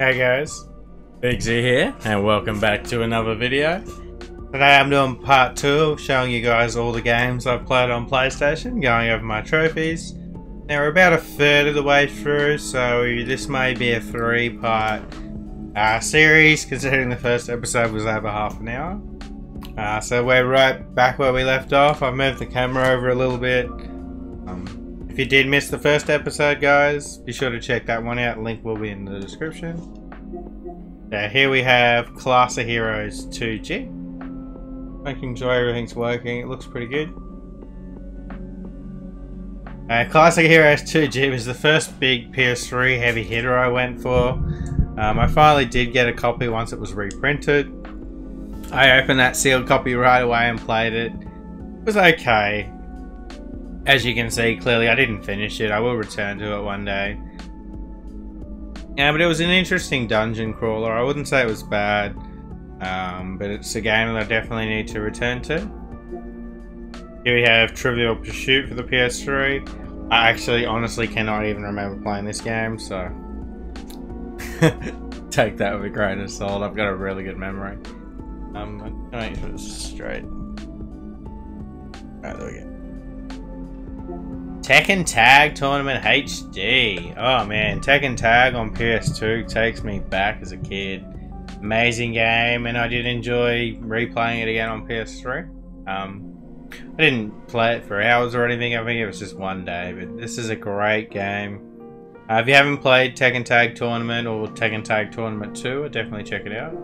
Hey guys, Bigsy here, and welcome back to another video. Today I'm doing part 2, showing you guys all the games I've played on PlayStation, going over my trophies. Now we're about a third of the way through, so this may be a 3-part series, considering the first episode was over half an hour. So we're right back where we left off. I moved the camera over a little bit. If you did miss the first episode, guys, be sure to check that one out. Link will be in the description. Now here we have Class of Heroes 2G. Making sure everything's working. It looks pretty good. Class of Heroes 2G was the first big PS3 heavy hitter I went for. I finally did get a copy once it was reprinted. I opened that sealed copy right away and played it. It was okay. As you can see, clearly I didn't finish it. I will return to it one day. Yeah, but it was an interesting dungeon crawler. I wouldn't say it was bad, but it's a game that I definitely need to return to. Here we have Trivial Pursuit for the PS3. I actually honestly cannot even remember playing this game, so take that with a grain of salt. I've got a really good memory. I'm going to make this straight. Alright, there we go. Tekken Tag Tournament HD. Oh man, Tekken Tag on PS2 takes me back as a kid. Amazing game, and I did enjoy replaying it again on PS3. I didn't play it for hours or anything. I think it was just one day, but this is a great game. If you haven't played Tekken Tag Tournament or Tekken Tag Tournament 2, definitely check it out.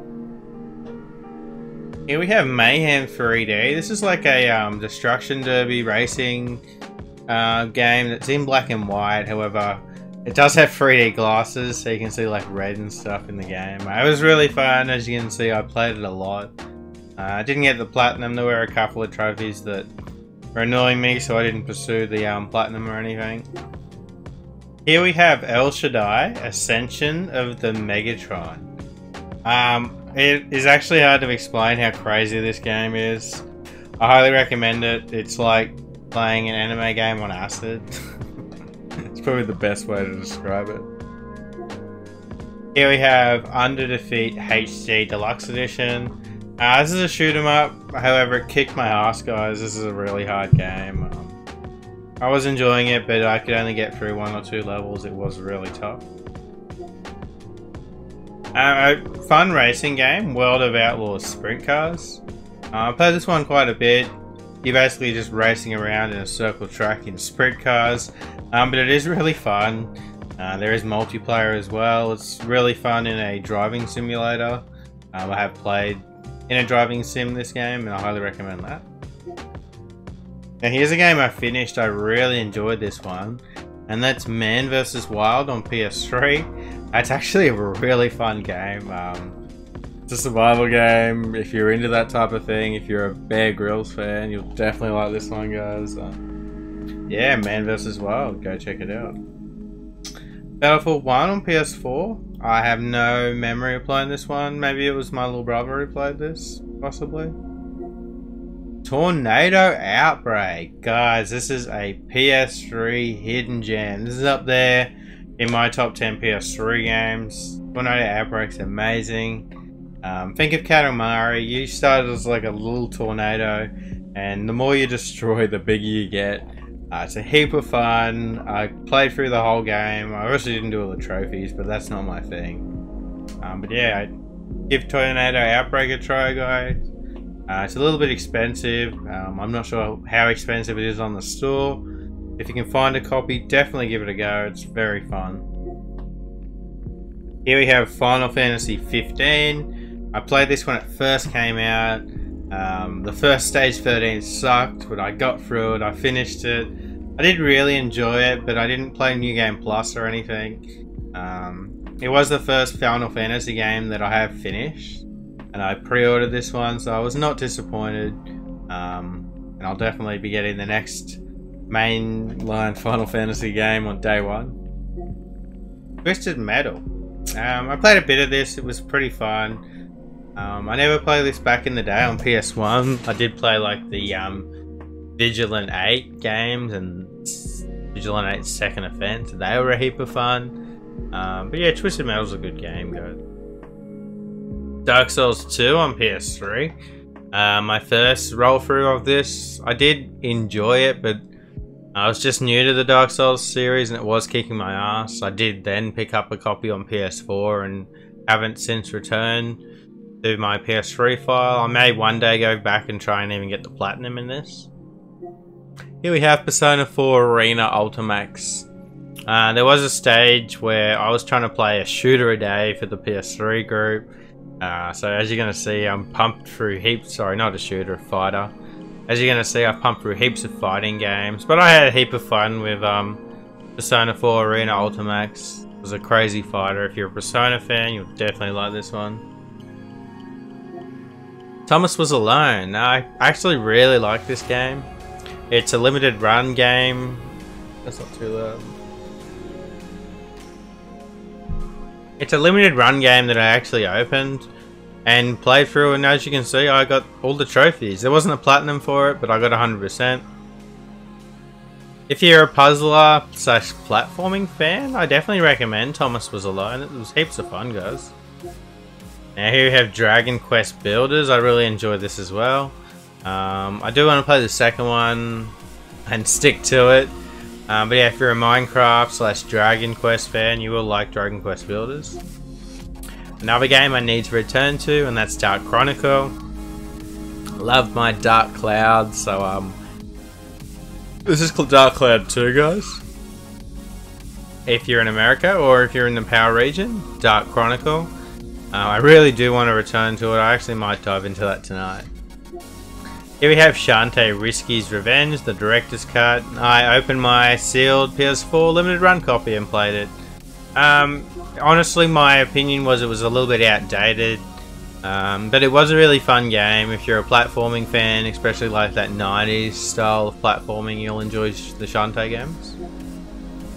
Here we have Mayhem 3D. This is like a destruction derby racing game that's in black and white. However, it does have 3D glasses, so you can see like red and stuff in the game. It was really fun. As you can see, I played it a lot. I didn't get the platinum. There were a couple of trophies that were annoying me, so I didn't pursue the platinum or anything. Here we have El Shaddai: Ascension of the Megatron. It is actually hard to explain how crazy this game is. I highly recommend it. It's like playing an anime game on acid. It's probably the best way to describe it. Here we have Under Defeat HD Deluxe Edition. This is a shoot 'em up, however it kicked my ass, guys. This is a really hard game. I was enjoying it, but I could only get through one or two levels. It was really tough. A fun racing game, World of Outlaws Sprint Cars. I played this one quite a bit. You're basically just racing around in a circle track in sprint cars, but it is really fun. There is multiplayer as well. It's really fun in a driving simulator. I have played in a driving sim this game, and I highly recommend that. Now here's a game I finished. I really enjoyed this one, and that's Man vs. Wild on PS3. It's actually a really fun game. It's a survival game. If you're into that type of thing, if you're a Bear Grylls fan, you'll definitely like this one, guys. Yeah, Man vs. Wild. Go check it out. Battlefield 1 on PS4. I have no memory of playing this one. Maybe it was my little brother who played this, possibly. Tornado Outbreak. Guys, this is a PS3 hidden gem. This is up there in my top 10 PS3 games. Tornado Outbreak's amazing. Think of Katamari. You started as like a little tornado, and the more you destroy, the bigger you get. It's a heap of fun. I played through the whole game. I obviously didn't do all the trophies, but that's not my thing. But yeah, give Tornado Outbreak a try, guys. It's a little bit expensive. I'm not sure how expensive it is on the store. If you can find a copy, definitely give it a go. It's very fun. Here we have Final Fantasy 15. I played this when it first came out. The first stage 13 sucked, but I got through it. I finished it. I did really enjoy it, but I didn't play New Game Plus or anything. It was the first Final Fantasy game that I have finished, and I pre-ordered this one, so I was not disappointed. And I'll definitely be getting the next mainline Final Fantasy game on day one. Twisted Metal. I played a bit of this. It was pretty fun. I never played this back in the day on PS1. I did play like the Vigilant 8 games and Vigilant 8's Second Offense. They were a heap of fun. But yeah, Twisted Metal's a good game. Dark Souls 2 on PS3. My first roll through of this, I did enjoy it, but I was just new to the Dark Souls series and it was kicking my ass. I did then pick up a copy on PS4 and haven't since returned to my PS3 file. I may one day go back and try and even get the platinum in this. Here we have Persona 4 Arena Ultimax. There was a stage where I was trying to play a shooter a day for the PS3 group. So as you're going to see, I'm pumped through heaps, sorry, not a shooter, a fighter. As you're going to see, I've pumped through heaps of fighting games, but I had a heap of fun with Persona 4 Arena Ultimax. It was a crazy fighter. If you're a Persona fan, you'll definitely like this one. Thomas Was Alone. I actually really like this game. It's a limited run game. That's not too loud. It's a limited run game that I actually opened and played through, and as you can see, I got all the trophies. There wasn't a platinum for it, but I got 100%. If you're a puzzler slash platforming fan, I definitely recommend Thomas Was Alone. It was heaps of fun, guys. Now here we have Dragon Quest Builders. I really enjoy this as well. I do want to play the second one and stick to it. But yeah, if you're a Minecraft slash Dragon Quest fan, you will like Dragon Quest Builders. Another game I need to return to, and that's Dark Chronicle. Love my Dark Cloud, so this is called Dark Cloud 2, guys. If you're in America, or if you're in the Power region, Dark Chronicle. I really do want to return to it. I actually might dive into that tonight. Here we have Shantae Risky's Revenge, the director's cut. I opened my sealed PS4 limited run copy and played it. Honestly, my opinion was it was a little bit outdated, but it was a really fun game. If you're a platforming fan, especially like that 90s style of platforming, you'll enjoy the Shantae games.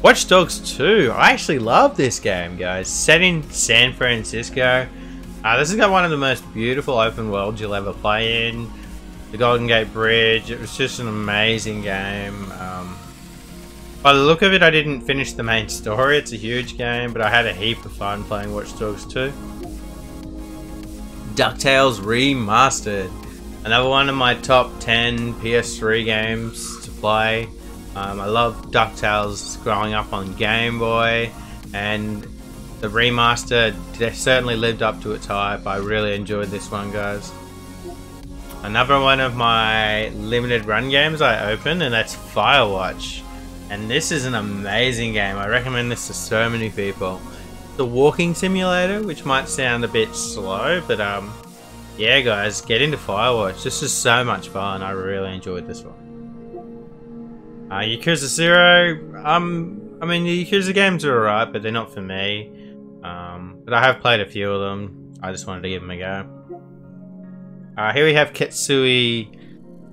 Watch Dogs 2. I actually love this game, guys. Set in San Francisco. This has got one of the most beautiful open worlds you'll ever play in. The Golden Gate Bridge, it was just an amazing game. By the look of it, I didn't finish the main story. It's a huge game, but I had a heap of fun playing Watch Dogs 2. DuckTales Remastered. Another one of my top 10 PS3 games to play. I love DuckTales growing up on Game Boy, and the remaster certainly lived up to its hype. I really enjoyed this one, guys. Another one of my limited run games I opened, and that's Firewatch. And this is an amazing game. I recommend this to so many people. The walking simulator, which might sound a bit slow, but yeah, guys, get into Firewatch. This is so much fun. I really enjoyed this one. Yakuza 0. I mean, the Yakuza games are alright, but they're not for me. But I have played a few of them. I just wanted to give them a go. Here we have Ketsui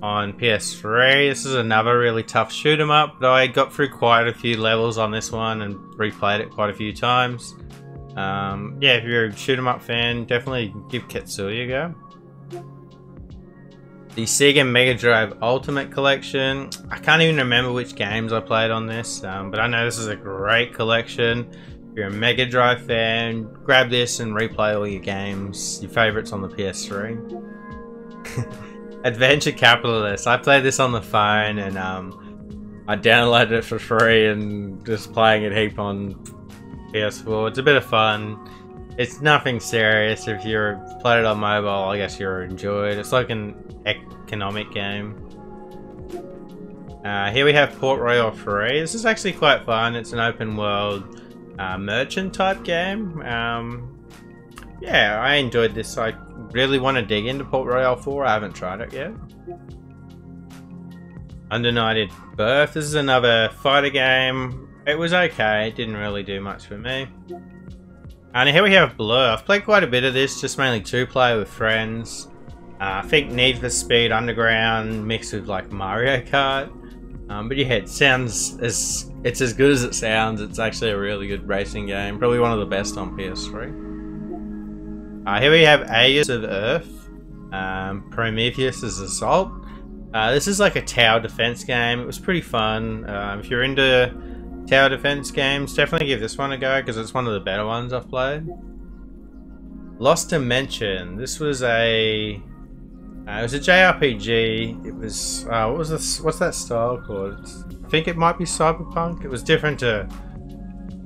on PS3. This is another really tough shoot 'em up, but I got through quite a few levels on this one and replayed it quite a few times. Yeah, if you're a shoot 'em up fan, definitely give Ketsui a go. The Sega Mega Drive Ultimate Collection. I can't even remember which games I played on this, but I know this is a great collection. If you're a Mega Drive fan, grab this and replay all your games, your favourites on the PS3. Adventure Capitalist. I played this on the phone, and I downloaded it for free and just playing it heap on PS4. It's a bit of fun. It's nothing serious. If you played it on mobile, I guess you'll enjoy it. It's like an economic game. Here we have Port Royal 3. This is actually quite fun. It's an open world merchant type game. Yeah, I enjoyed this. I really want to dig into Port Royal 4. I haven't tried it yet. Undecided Birth. This is another fighter game. It was okay. It didn't really do much for me. And here we have Blur. I've played quite a bit of this, just mainly two-player with friends. I think Need for Speed Underground mixed with like Mario Kart. But yeah, it sounds it's as good as it sounds. It's actually a really good racing game. Probably one of the best on PS3. Here we have Aegis of Earth, Prometheus' Assault. This is like a tower defense game. It was pretty fun. If you're into tower defense games. Definitely give this one a go because it's one of the better ones I've played. Lost Dimension. This was a it was a JRPG. It was what was this? What's that style called? I think it might be cyberpunk. It was different to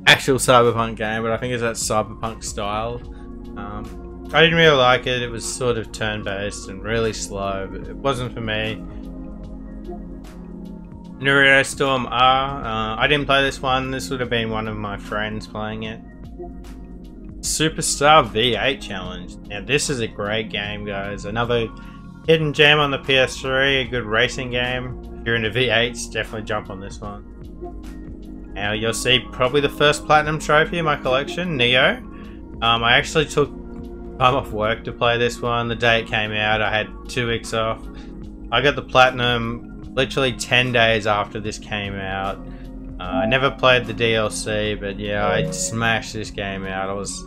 actual cyberpunk game, but I think it's that cyberpunk style. I didn't really like it. It was sort of turn-based and really slow, but it wasn't for me. Naruto Storm R. I didn't play this one. This would have been one of my friends playing it. Superstar V8 Challenge. Now this is a great game, guys. Another hidden gem on the PS3. A good racing game. If you're into V8s, definitely jump on this one. Now you'll see probably the first platinum trophy in my collection, Neo. I actually took time off work to play this one. The day it came out, I had 2 weeks off. I got the platinum literally 10 days after this came out. I never played the DLC, but yeah, I smashed this game out. I was,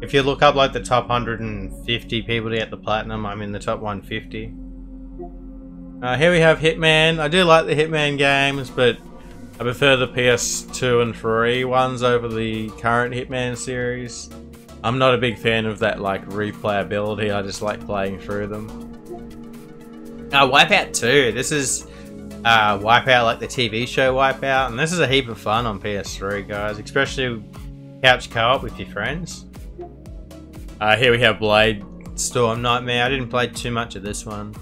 if you look up like the top 150 people to get the platinum, I'm in the top 150. Here we have Hitman. I do like the Hitman games, but I prefer the PS2 and 3 ones over the current Hitman series. I'm not a big fan of that like replayability. I just like playing through them. Wipeout 2. This is Wipeout, like the TV show Wipeout, and this is a heap of fun on PS3, guys, especially couch co-op with your friends. Here we have Blade Storm Nightmare. I didn't play too much of this one.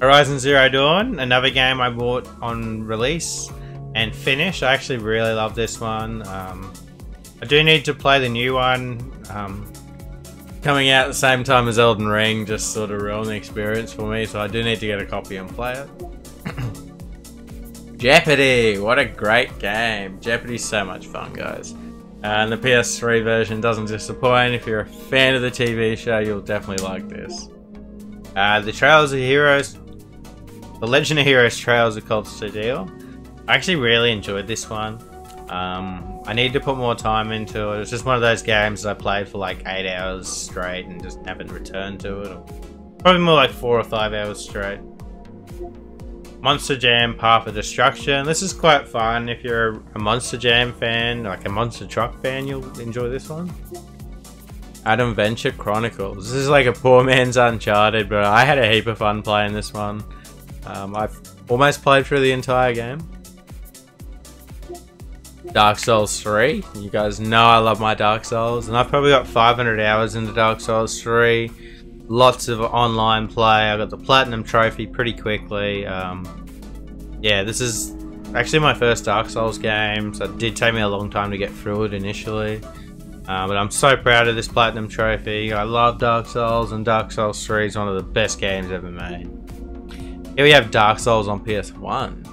Horizon Zero Dawn, another game I bought on release and finished. I actually really love this one. I do need to play the new one. Coming out at the same time as Elden Ring just sort of ruined the experience for me, so I do need to get a copy and play it. Jeopardy! What a great game. Jeopardy's so much fun, guys. And the PS3 version doesn't disappoint. If you're a fan of the TV show, you'll definitely like this. The Trails of Heroes... The Legend of Heroes Trails of Cold Steel. I actually really enjoyed this one. I need to put more time into it. It's just one of those games that I played for like 8 hours straight and just haven't returned to it. Or probably more like 4 or 5 hours straight. Monster Jam Path of Destruction. This is quite fun. If you're a Monster Jam fan, like a Monster Truck fan, you'll enjoy this one. Adventure Chronicles. This is like a poor man's Uncharted, but I had a heap of fun playing this one. I've almost played through the entire game. Dark Souls 3. You guys know I love my Dark Souls, and I've probably got 500 hours into Dark Souls 3. Lots of online play. I got the platinum trophy pretty quickly. Yeah, this is actually my first Dark Souls game, so it did take me a long time to get through it initially, but I'm so proud of this platinum trophy. I love Dark Souls, and Dark Souls 3 is one of the best games ever made. Here we have Dark Souls on PS1.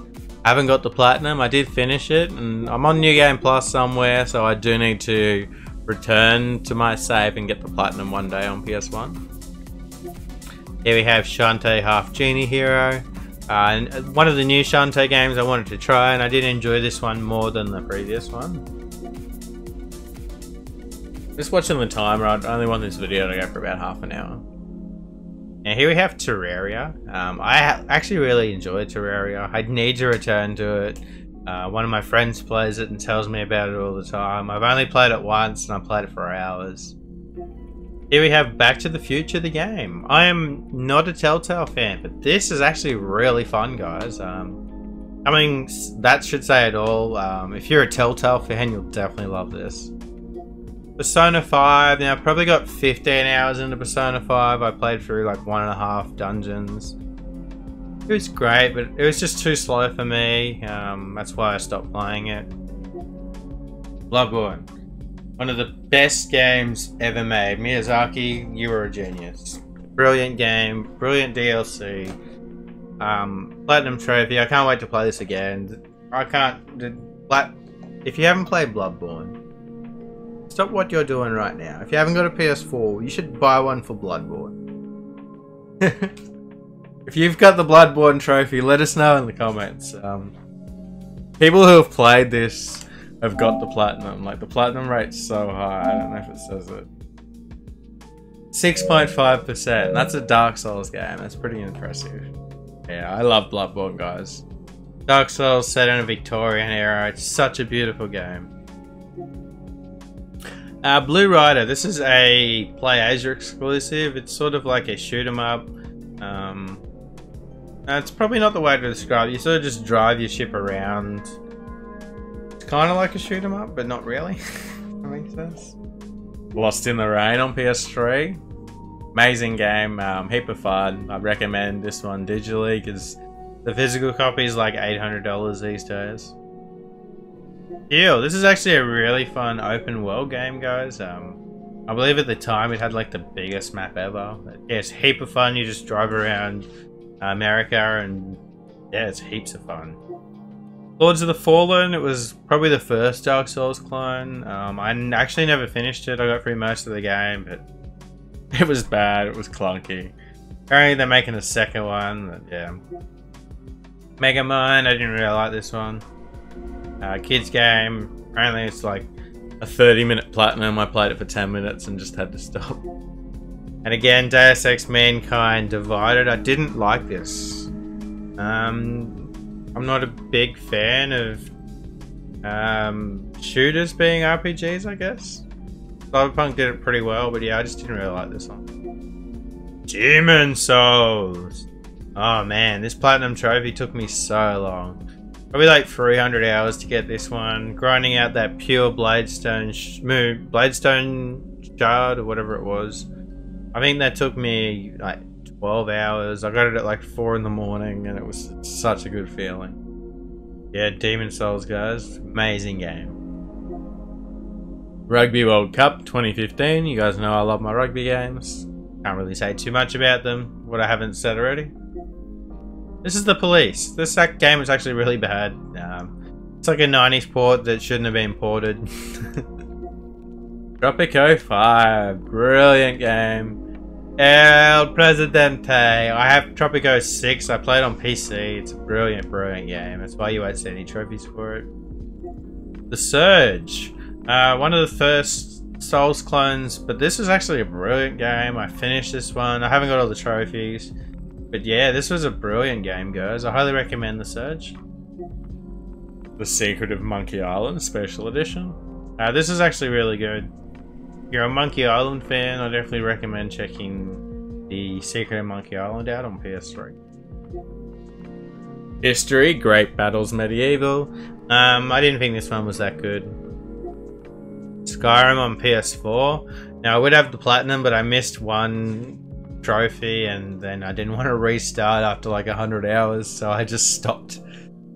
I haven't got the platinum. I did finish it, and I'm on New Game Plus somewhere, so I do need to return to my save and get the platinum one day on PS1. Here we have Shantae Half Genie Hero, and one of the new Shantae games I wanted to try, and I did enjoy this one more than the previous one. Just watching the timer, I only want this video to go for about half an hour. Now here we have Terraria. I actually really enjoyed Terraria. I need to return to it. One of my friends plays it and tells me about it all the time. I've only played it once, and I played it for hours. Here we have Back to the Future, the game. I am not a Telltale fan, but this is actually really fun, guys. I mean, that should say it all. If you're a Telltale fan, you'll definitely love this. Persona 5. Now, I've probably got 15 hours into Persona 5. I played through like 1.5 dungeons. It was great, but it was just too slow for me. That's why I stopped playing it. Bloodborne. One of the best games ever made. Miyazaki, you were a genius. Brilliant game, brilliant DLC, platinum trophy. I can't wait to play this again. I can't. If you haven't played Bloodborne, stop what you're doing right now. If you haven't got a PS4, you should buy one for Bloodborne. If you've got the Bloodborne trophy, let us know in the comments. People who have played this have got the platinum. Like, the platinum rate's so high, I don't know if it says it. 6.5%. That's a Dark Souls game. That's pretty impressive. Yeah, I love Bloodborne, guys. Dark Souls set in a Victorian era. It's such a beautiful game. Blue Rider. This is a PlayAsia exclusive. It's sort of like a shoot 'em up. It's probably not the way to describe it. You sort of just drive your ship around. It's kind of like a shoot 'em up, but not really. That makes sense. Lost in the Rain on PS3. Amazing game. Heap of fun. I recommend this one digitally because the physical copy is like $800 these days. Ew, this is actually a really fun open world game, guys. I believe at the time it had like the biggest map ever. Yeah, it's heap of fun. You just drive around America and yeah, it's heaps of fun. Lords of the Fallen, it was probably the first Dark Souls clone. I actually never finished it. I got through most of the game, but it was bad. It was clunky. Apparently they're making a second one, but yeah. Mega Mind, I didn't really like this one. Kids game, apparently it's like a 30-minute platinum. I played it for 10 minutes and just had to stop. And again, Deus Ex Mankind Divided. I didn't like this. I'm not a big fan of shooters being RPGs, I guess. Cyberpunk did it pretty well, but yeah, I just didn't really like this one. Demon Souls. Oh man, this platinum trophy took me so long. Probably like 300 hours to get this one. Grinding out that pure Bladestone shard or whatever it was. I think that took me like 12 hours. I got it at like 4 in the morning and it was such a good feeling. Yeah, Demon Souls, guys. Amazing game. Rugby World Cup 2015. You guys know I love my rugby games. Can't really say too much about them, what I haven't said already. This is The Police. This game was actually really bad. It's like a 90s port that shouldn't have been ported. Tropico 5. Brilliant game. El Presidente. I have Tropico 6. I played on PC. It's a brilliant, brilliant game. That's why you won't see any trophies for it. The Surge. One of the first Souls clones, but this is actually a brilliant game. I finished this one. I haven't got all the trophies. But yeah, this was a brilliant game, guys. I highly recommend The Surge. The Secret of Monkey Island Special Edition. This is actually really good. If you're a Monkey Island fan, I definitely recommend checking The Secret of Monkey Island out on PS3. History, Great Battles Medieval. I didn't think this one was that good. Skyrim on PS4. Now, I would have the Platinum, but I missed one trophy and then I didn't want to restart after like 100 hours, so I just stopped.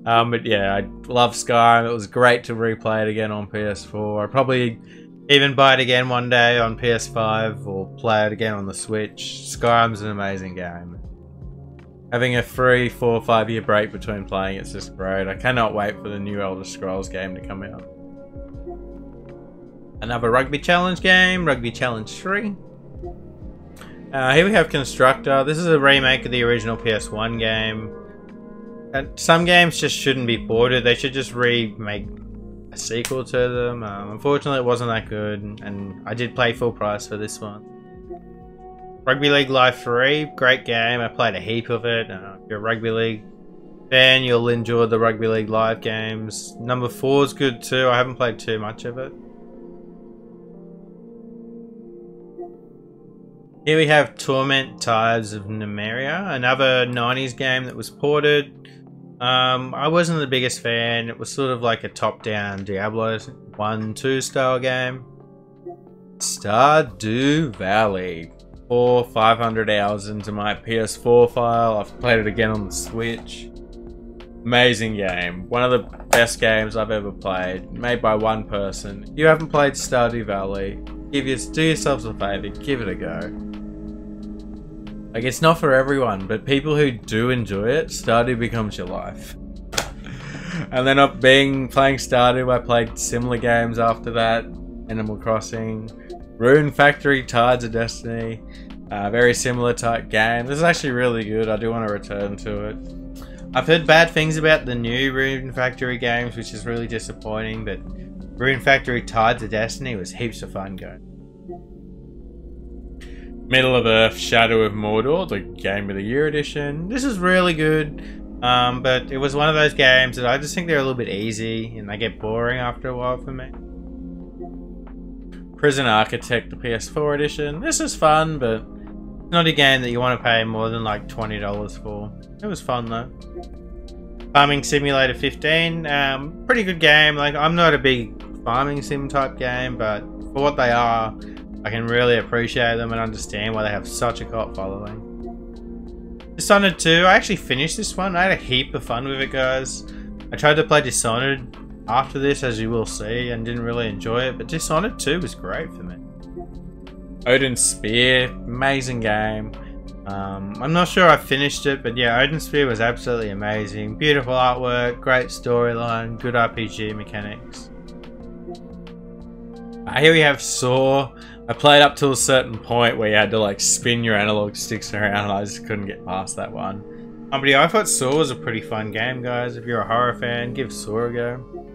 But yeah, I love Skyrim. It was great to replay it again on PS4. I'll probably even buy it again one day on PS5 or play it again on the Switch. Skyrim's an amazing game. Having a 3, 4, 5 year break between playing it's just great. I cannot wait for the new Elder Scrolls game to come out. Another Rugby Challenge game, Rugby Challenge 3. Here we have Constructor. This is a remake of the original PS1 game. Some games just shouldn't be ported. They should just remake a sequel to them. Unfortunately, it wasn't that good, and I did play full price for this one. Rugby League Live 3, great game. I played a heap of it. If you're a Rugby League fan, you'll enjoy the Rugby League Live games. Number 4 is good too. I haven't played too much of it. Here we have Torment Tides of Numeria, another 90s game that was ported. I wasn't the biggest fan. It was sort of like a top-down Diablo 1-2 style game. Stardew Valley. 400-500 hours into my PS4 file. I've played it again on the Switch. Amazing game. One of the best games I've ever played. Made by one person. If you haven't played Stardew Valley, do yourselves a favor. Give it a go. Like, it's not for everyone, but people who do enjoy it, Stardew becomes your life. And then playing Stardew, I played similar games after that. Animal Crossing, Rune Factory Tides of Destiny, very similar type game. This is actually really good. I do want to return to it. I've heard bad things about the new Rune Factory games, which is really disappointing, but Rune Factory Tides of Destiny was heaps of fun going. Middle of Earth Shadow of Mordor, the Game of the Year edition. This is really good. But it was one of those games that I just think they're a little bit easy and they get boring after a while for me. Prison Architect, the PS4 edition. This is fun, but it's not a game that you want to pay more than like $20 for. It was fun though. Farming Simulator 15, pretty good game. Like, I'm not a big farming sim type game, but for what they are, I can really appreciate them and understand why they have such a cult following. Dishonored 2, I actually finished this one. I had a heap of fun with it, guys. I tried to play Dishonored after this, as you will see, and didn't really enjoy it, but Dishonored 2 was great for me. Odin Sphere, amazing game. I'm not sure I finished it, but yeah, Odin Sphere was absolutely amazing. Beautiful artwork, great storyline, good RPG mechanics. Here we have Saw. I played up to a certain point where you had to like spin your analog sticks around and I just couldn't get past that one. But yeah, I thought Saw was a pretty fun game, guys. If you're a horror fan, give Saw a go.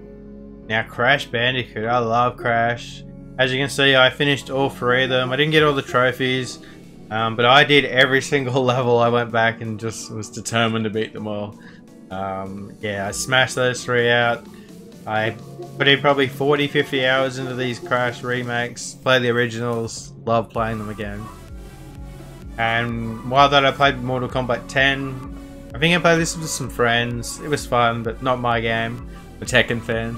Now Crash Bandicoot, I love Crash. As you can see, I finished all three of them. I didn't get all the trophies, but I did every single level. I went back and just was determined to beat them all. Yeah, I smashed those three out. I put in probably 40-50 hours into these Crash remakes, played the originals, love playing them again. And while that, I played Mortal Kombat 10. I think I played this with some friends. It was fun, but not my game. I'm a Tekken fan.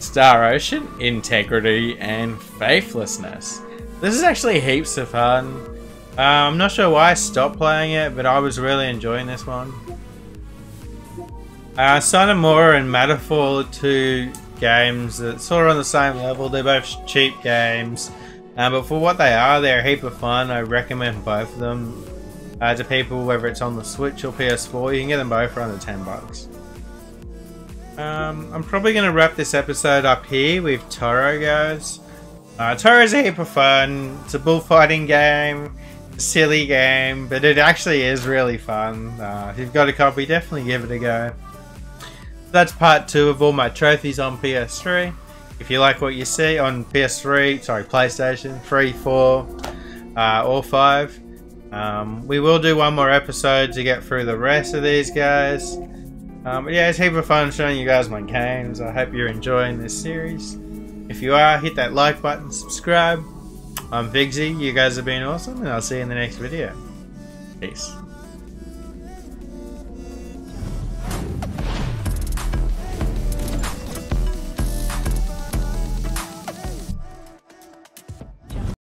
Star Ocean, Integrity, and Faithlessness. This is actually heaps of fun. I'm not sure why I stopped playing it, but I was really enjoying this one. Sonomura and Matterfall, two games that sort of on the same level. They're both cheap games, but for what they are, they're a heap of fun. I recommend both of them to people, whether it's on the Switch or PS4. You can get them both for under $10. I'm probably going to wrap this episode up here with Toro, guys. Toro's a heap of fun. It's a bullfighting game. Silly game, but it actually is really fun. If you've got a copy, definitely give it a go. That's part two of all my trophies on PS3. If you like what you see on PS3, sorry, PlayStation 3, 4, or 5, we will do one more episode to get through the rest of these guys. But yeah, it's a heap of fun showing you guys my games. I hope you're enjoying this series. If you are, hit that like button, subscribe. I'm Vigsy, you guys have been awesome, and I'll see you in the next video. Peace.